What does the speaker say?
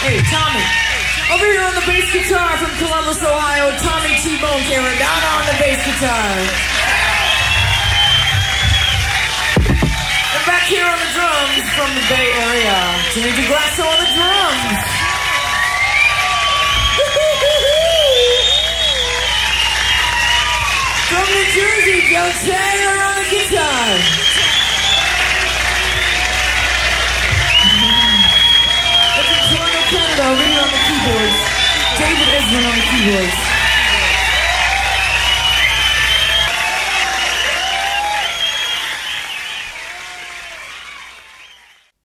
Hey, Tommy. Over here on the bass guitar from Columbus, Ohio, Tommy T-Bone Caradonna on the bass guitar. And back here on the drums from the Bay Area, Jimmy DeGrasso on the drums. From New Jersey, Joe Taylor on the guitar. From Toronto, Canada, over here on the keyboards, David Isman on the keyboards.